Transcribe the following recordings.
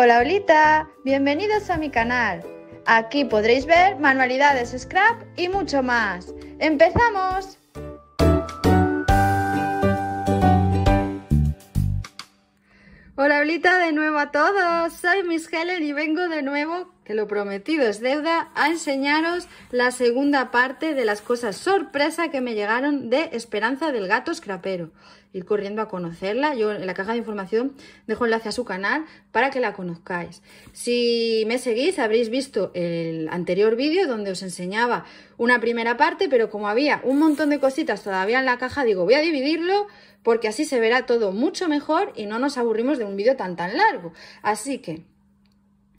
Hola, holita, bienvenidos a mi canal. Aquí podréis ver manualidades, scrap y mucho más. ¡Empezamos! Hola, holita, de nuevo a todos. Soy Miss Helen y vengo de nuevo, que lo prometido es deuda, a enseñaros la segunda parte de las cosas sorpresa que me llegaron de Esperanza del Gato Scrapero. Ir corriendo a conocerla. Yo en la caja de información dejo enlace a su canal para que la conozcáis. Si me seguís habréis visto el anterior vídeo donde os enseñaba una primera parte, pero como había un montón de cositas todavía en la caja, digo, voy a dividirlo porque así se verá todo mucho mejor y no nos aburrimos de un vídeo tan largo. Así que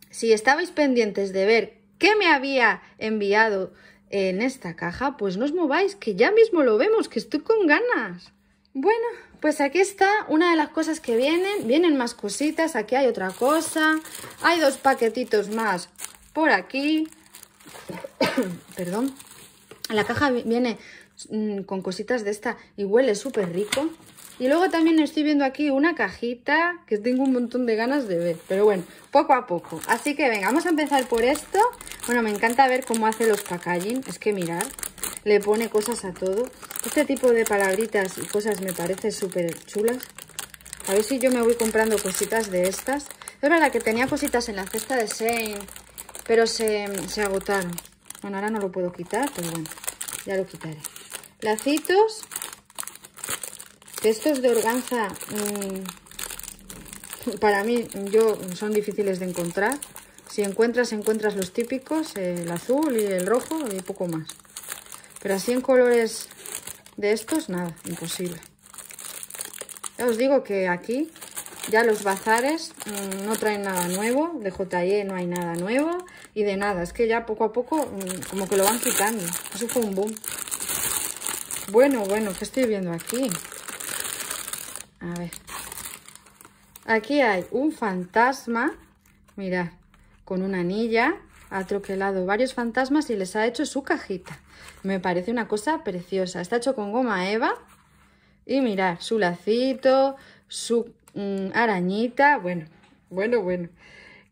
si estabais pendientes de ver qué me había enviado en esta caja, pues no os mováis, que ya mismo lo vemos, que estoy con ganas. Bueno, pues aquí está una de las cosas que vienen. Vienen más cositas, aquí hay otra cosa. Hay dos paquetitos más por aquí. Perdón. La caja viene con cositas de esta y huele súper rico. Y luego también estoy viendo aquí una cajita que tengo un montón de ganas de ver. Pero bueno, poco a poco. Así que venga, vamos a empezar por esto. Bueno, me encanta ver cómo hace los packaging. Es que mirad, le pone cosas a todo. Este tipo de palabritas y cosas me parece súper chulas. A ver si yo me voy comprando cositas de estas. Es verdad que tenía cositas en la cesta de Shane, pero se agotaron. Bueno, ahora no lo puedo quitar, pero bueno, ya lo quitaré. Lacitos. De estos de organza, para mí son difíciles de encontrar. Si encuentras los típicos, el azul y el rojo y poco más. Pero así en colores de estos, nada, imposible. Ya os digo que aquí ya los bazares no traen nada nuevo. De J&E no hay nada nuevo y de nada. Es que ya poco a poco como que lo van quitando. Eso fue un boom. Bueno, ¿qué estoy viendo aquí? A ver, aquí hay un fantasma, mirad, con una anilla, ha troquelado varios fantasmas y les ha hecho su cajita. Me parece una cosa preciosa, está hecho con goma eva y mirad, su lacito, su arañita, bueno.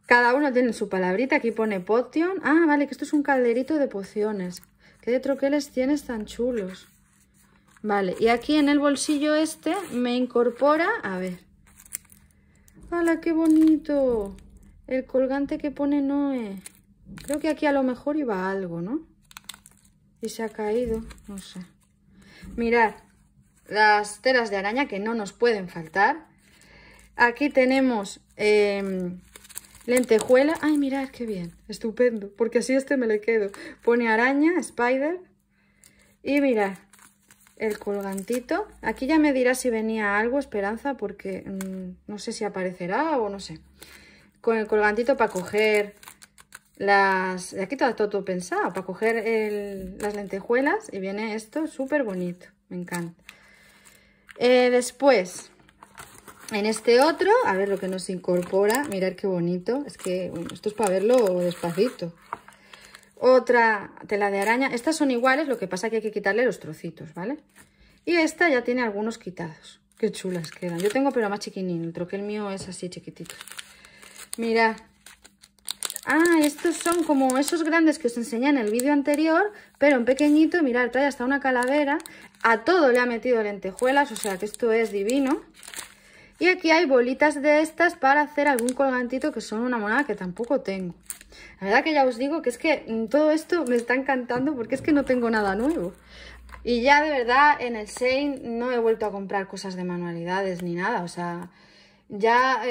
Cada uno tiene su palabrita, aquí pone potion, ah, vale, que esto es un calderito de pociones. ¿Qué troqueles tienes tan chulos? Vale, y aquí en el bolsillo este me incorpora, a ver. ¡Hala, qué bonito! El colgante que pone Noé. Creo que aquí a lo mejor iba algo, ¿no? Y se ha caído, no sé. Mirad, las telas de araña que no nos pueden faltar. Aquí tenemos lentejuela. ¡Ay, mirad qué bien! Estupendo, porque así este me le quedo. Pone araña, spider. Y mirad. El colgantito. Aquí ya me dirá si venía algo, Esperanza, porque no sé si aparecerá o no sé. Con el colgantito para coger las... Aquí está todo pensado, para coger las lentejuelas. Y viene esto súper bonito. Me encanta. Después, en este otro, a ver lo que nos incorpora. Mirad qué bonito. Es que esto es para verlo despacito. Otra tela de araña. Estas son iguales, lo que pasa que hay que quitarle los trocitos, ¿vale? Y esta ya tiene algunos quitados. Qué chulas quedan. Yo tengo pero más chiquinín. El troquel mío es así chiquitito. Mirad. Ah, estos son como esos grandes que os enseñé en el vídeo anterior, pero en pequeñito. Mirad, trae hasta una calavera. A todo le ha metido lentejuelas, o sea que esto es divino. Y aquí hay bolitas de estas para hacer algún colgantito, que son una monada que tampoco tengo. La verdad que ya os digo que es que todo esto me está encantando porque es que no tengo nada nuevo. Y ya de verdad en el Shane no he vuelto a comprar cosas de manualidades ni nada. O sea, ya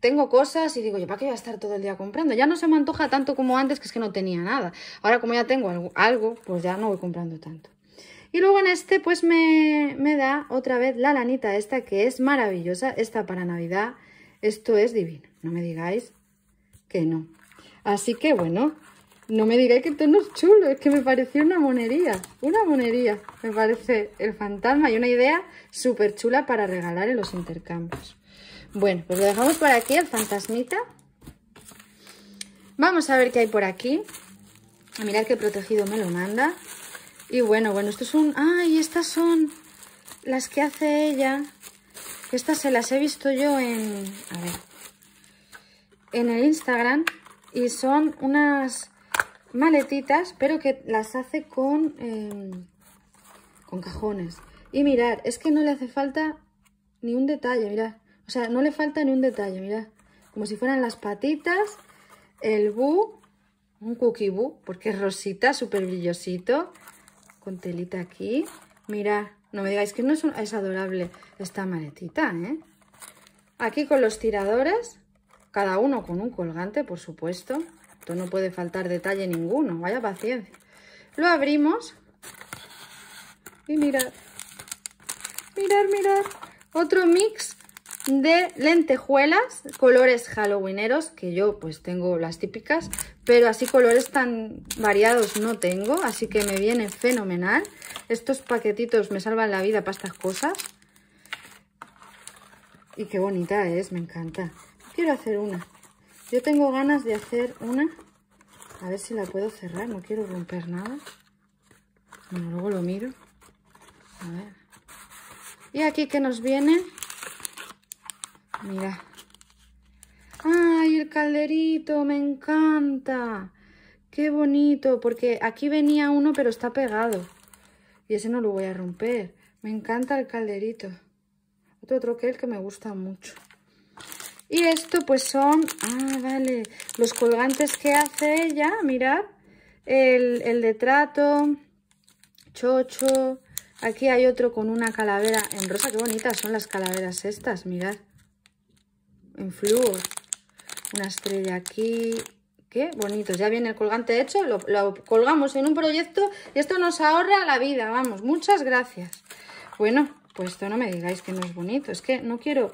tengo cosas y digo, yo, ¿para qué voy a estar todo el día comprando? Ya no se me antoja tanto como antes, que es que no tenía nada. Ahora como ya tengo algo, pues ya no voy comprando tanto. Y luego en este pues me da otra vez la lanita esta que es maravillosa. Esta para Navidad, esto es divino. No me digáis que no. Así que bueno, no me digáis que esto no es chulo, es que me pareció una monería, me parece el fantasma y una idea súper chula para regalar en los intercambios. Bueno, pues lo dejamos por aquí, el fantasmita. Vamos a ver qué hay por aquí. Mirad qué protegido me lo manda. Y bueno, estos son... ¡Ay! Estas son las que hace ella. Estas se las he visto yo en... A ver... en el Instagram y son unas maletitas, pero que las hace con cajones. Y mirad, es que no le hace falta ni un detalle, mirad. O sea, no le falta ni un detalle, mirad. Como si fueran las patitas, el bu, un cookie bu, porque es rosita, súper brillosito, con telita aquí. Mirad, no me digáis que no es, es adorable esta maletita, ¿eh? Aquí con los tiradores, cada uno con un colgante, por supuesto. Esto no puede faltar detalle ninguno, vaya paciencia. Lo abrimos y mirad, mirad, mirad. Otro mix de lentejuelas, colores halloweeneros, que yo pues tengo las típicas, pero así colores tan variados no tengo, así que me viene fenomenal. Estos paquetitos me salvan la vida para estas cosas. Y qué bonita es, me encanta. Quiero hacer una. Yo tengo ganas de hacer una. A ver si la puedo cerrar, no quiero romper nada. Bueno, luego lo miro. A ver. Y aquí que nos viene... Mira. ¡Ay, el calderito! ¡Me encanta! ¡Qué bonito! Porque aquí venía uno, pero está pegado. Y ese no lo voy a romper. Me encanta el calderito. Otro troquel que me gusta mucho. Y esto pues son... Ah, vale. Los colgantes que hace ella. Mirad. El de trato. Chocho. Aquí hay otro con una calavera en rosa. ¡Qué bonitas son las calaveras estas! Mirad. En flúor, una estrella aquí, qué bonitos, ya viene el colgante hecho, lo colgamos en un proyecto y esto nos ahorra la vida, vamos, muchas gracias. Bueno, pues esto no me digáis que no es bonito, es que no quiero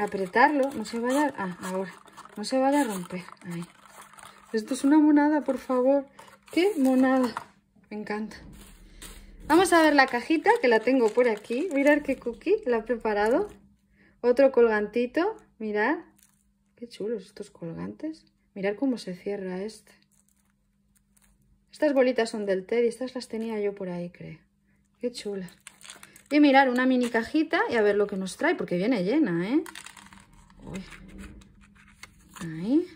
apretarlo, no se vaya, ah, ahora, no se vaya a romper, ahí. Esto es una monada, por favor, qué monada, me encanta. Vamos a ver la cajita que la tengo por aquí, mirad qué cookie la he preparado, otro colgantito. Mirad, qué chulos estos colgantes. Mirad cómo se cierra este. Estas bolitas son del Teddy, estas las tenía yo por ahí, creo. Qué chulas. Y mirad, una mini cajita y a ver lo que nos trae, porque viene llena, ¿eh? Uy. Ahí.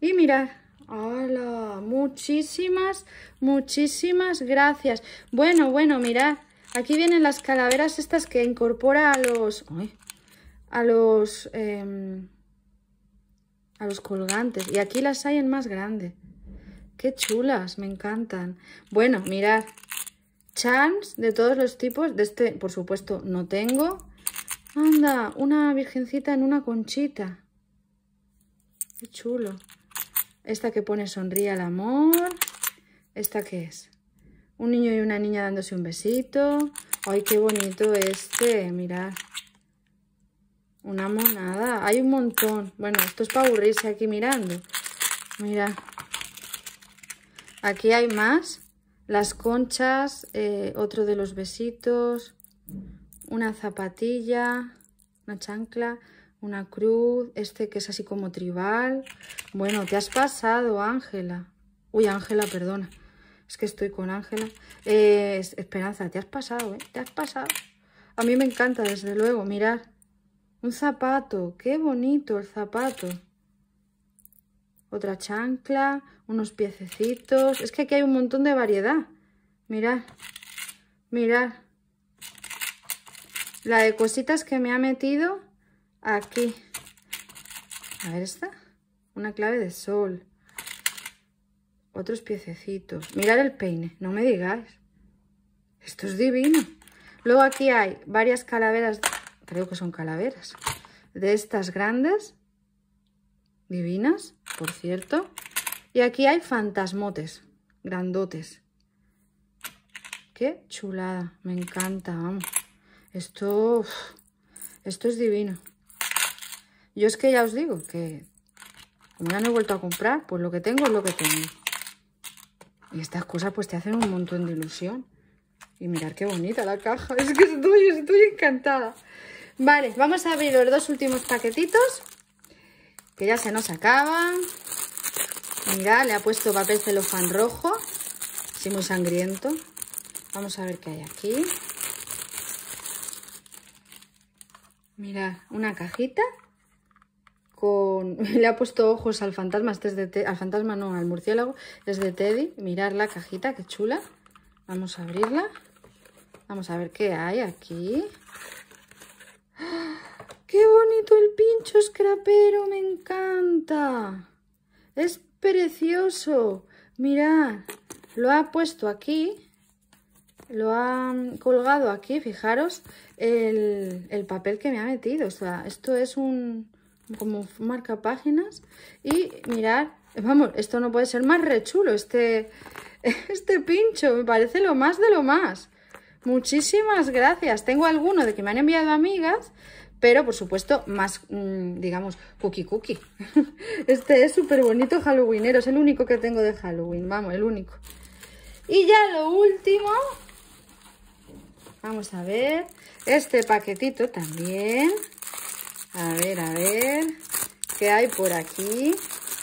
Y mirad. ¡Hala! Muchísimas, muchísimas gracias. Bueno, bueno, mirad. Aquí vienen las calaveras estas que incorpora a los... Uy. A los colgantes. Y aquí las hay en más grande. ¡Qué chulas! Me encantan. Bueno, mirad. Charms de todos los tipos. De este, por supuesto, no tengo. Anda, una virgencita en una conchita. ¡Qué chulo! Esta que pone sonríe al amor. ¿Esta qué es? Un niño y una niña dándose un besito. ¡Ay, qué bonito este! Mirad. Una monada, hay un montón. Bueno, esto es para aburrirse aquí mirando. Mira. Aquí hay más. Las conchas, otro de los besitos, una zapatilla, una chancla, una cruz, este que es así como tribal. Bueno, te has pasado, Ángela. Uy, Ángela, perdona. Es que estoy con Ángela. Esperanza, te has pasado, ¿eh? Te has pasado. A mí me encanta, desde luego, mirad. Un zapato, qué bonito el zapato. Otra chancla, unos piececitos. Es que aquí hay un montón de variedad. Mirad, mirad. La de cositas que me ha metido aquí. A ver esta. Una clave de sol. Otros piececitos. Mirad el peine, no me digáis. Esto es divino. Luego aquí hay varias calaveras... Creo que son calaveras. De estas grandes. Divinas, por cierto. Y aquí hay fantasmotes. Grandotes. Qué chulada. Me encanta, vamos. Esto... Esto es divino. Yo es que ya os digo que... Como ya no he vuelto a comprar, pues lo que tengo es lo que tengo. Y estas cosas pues te hacen un montón de ilusión. Y mirad qué bonita la caja. Es que estoy encantada. Vale, vamos a abrir los dos últimos paquetitos, que ya se nos acaban. Mirad, le ha puesto papel celofán rojo, así muy sangriento. Vamos a ver qué hay aquí. Mirad, una cajita con... Le ha puesto ojos al fantasma, este es de al fantasma no, al murciélago, es de Teddy. Mirad la cajita, qué chula. Vamos a abrirla. Vamos a ver qué hay aquí. ¡Ah! ¡Qué bonito el pincho scrapero! ¡Me encanta! ¡Es precioso! Mirad, lo ha puesto aquí. Lo ha colgado aquí, fijaros, el papel que me ha metido. O sea, esto es un como marcapáginas. Y mirad, vamos, esto no puede ser más rechulo, este pincho. Me parece lo más de lo más. Muchísimas gracias. Tengo alguno de que me han enviado amigas, pero por supuesto más, digamos, cookie. Este es súper bonito halloweenero, es el único que tengo de Halloween, vamos, el único. Y ya lo último... Vamos a ver, este paquetito también, a ver, ¿qué hay por aquí?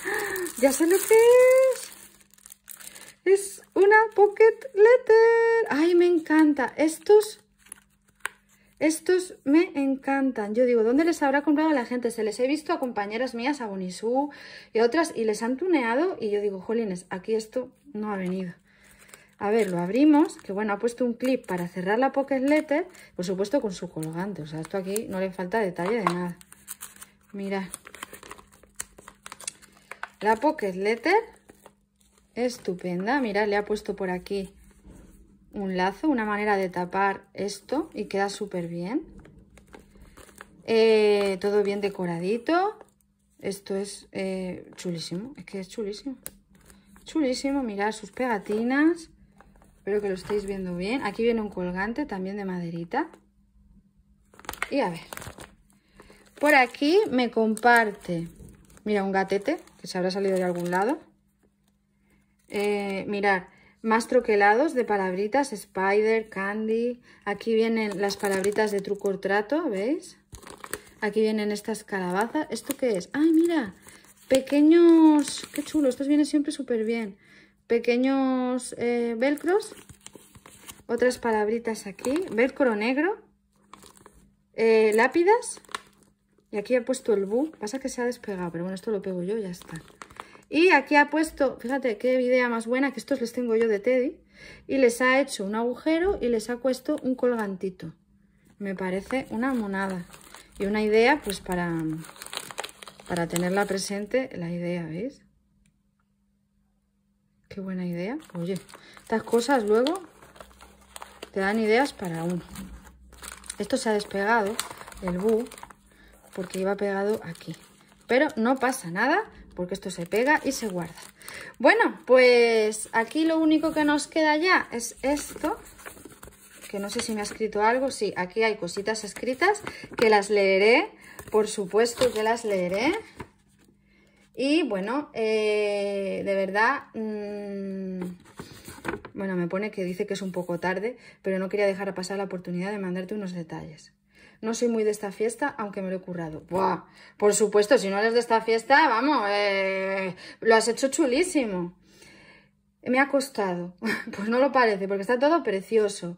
¡Ah! Ya sé lo que es. Es una pocket letter. Ay, me encanta, estos me encantan. Yo digo, ¿dónde les habrá comprado a la gente? Se les he visto a compañeras mías, a Bonisú y a otras, y les han tuneado, y yo digo, jolines, aquí esto no ha venido. A ver, lo abrimos, que bueno, ha puesto un clip para cerrar la pocket letter, por supuesto con su colgante, o sea, esto aquí no le falta detalle de nada. Mirad, la pocket letter, estupenda, mirad, le ha puesto por aquí un lazo, una manera de tapar esto y queda súper bien. Todo bien decoradito, esto es chulísimo, es que es chulísimo, chulísimo, mirad sus pegatinas. Espero que lo estéis viendo bien. Aquí viene un colgante también de maderita. Y a ver. Por aquí me comparte. Mira, un gatete que se habrá salido de algún lado. Mirad, más troquelados de palabritas. Spider, Candy. Aquí vienen las palabritas de truco o trato, ¿veis? Aquí vienen estas calabazas. ¿Esto qué es? ¡Ay, mira! Pequeños... ¡Qué chulo! Estos vienen siempre súper bien. Pequeños velcros, otras palabritas aquí, velcro negro, lápidas, y aquí ha puesto el bu, pasa que se ha despegado, pero bueno, esto lo pego yo y ya está. Y aquí ha puesto, fíjate qué idea más buena, que estos les tengo yo de Teddy, y les ha hecho un agujero y les ha puesto un colgantito. Me parece una monada y una idea pues para tenerla presente, la idea, ¿veis? Qué buena idea. Oye, estas cosas luego te dan ideas para uno. Esto se ha despegado, el bu, porque iba pegado aquí. Pero no pasa nada, porque esto se pega y se guarda. Bueno, pues aquí lo único que nos queda ya es esto. Que no sé si me ha escrito algo. Sí, aquí hay cositas escritas que las leeré. Por supuesto que las leeré. Y bueno, de verdad, bueno, me pone que dice que es un poco tarde, pero no quería dejar pasar la oportunidad de mandarte unos detalles. No soy muy de esta fiesta, aunque me lo he currado. ¡Buah! Por supuesto, si no eres de esta fiesta, vamos, lo has hecho chulísimo. Me ha costado, pues no lo parece, porque está todo precioso.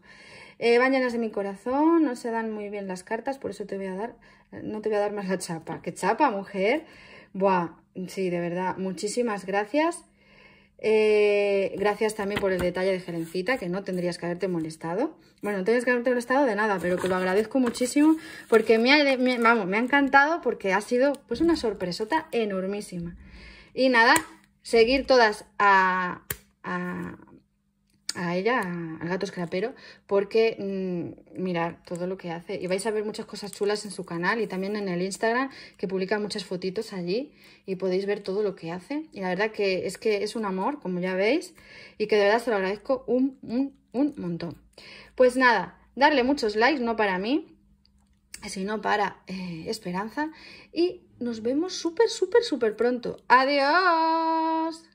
Van llenas de mi corazón, no se dan muy bien las cartas, por eso te voy a dar, no te voy a dar más la chapa. ¡Qué chapa, mujer! Buah, sí, de verdad, muchísimas gracias. Gracias también por el detalle de Helencita, que no tendrías que haberte molestado. Bueno, no tendrías que haberte molestado de nada, pero que lo agradezco muchísimo porque me ha encantado, porque ha sido pues una sorpresota enormísima. Y nada, seguir todas a ella, al gato scrapero, porque mirad todo lo que hace, y vais a ver muchas cosas chulas en su canal y también en el Instagram, que publica muchas fotitos allí y podéis ver todo lo que hace, y la verdad que es un amor, como ya veis, y que de verdad se lo agradezco un montón. Pues nada, darle muchos likes, no para mí, sino para Esperanza, y nos vemos súper pronto. ¡Adiós!